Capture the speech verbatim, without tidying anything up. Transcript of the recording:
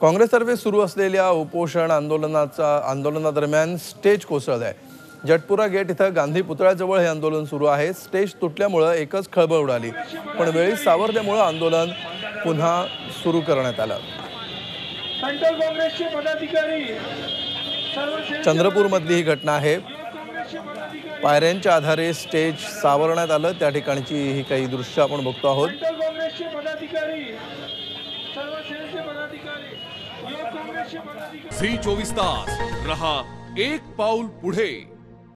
काँग्रेसतर्फे सुरू असलेल्या उपोषण आंदोलनाचा आंदोलनादरम्यान स्टेज कोसळले। जटपुरा गेट इथं गांधी पुतळ्याजवळ हे आंदोलन सुरू आहे। स्टेज तुटल्यामुळे एकच खळबळ उडाली, पण वेळी सावरल्यामुळे आंदोलन पुन्हा सुरू करण्यात आलं। सेंट्रल काँग्रेसचे पदाधिकारी चंद्रपूर मधली ही घटना आहे। पायऱ्यांच्या आधारे स्टेज सावरण्यात आलं। त्या ठिकाणची ही काही दृश्य आपण बघतो आहोत। सेंट्रल काँग्रेसचे पदाधिकारी झी चोवीस तास रहा एक पाऊल पुढे।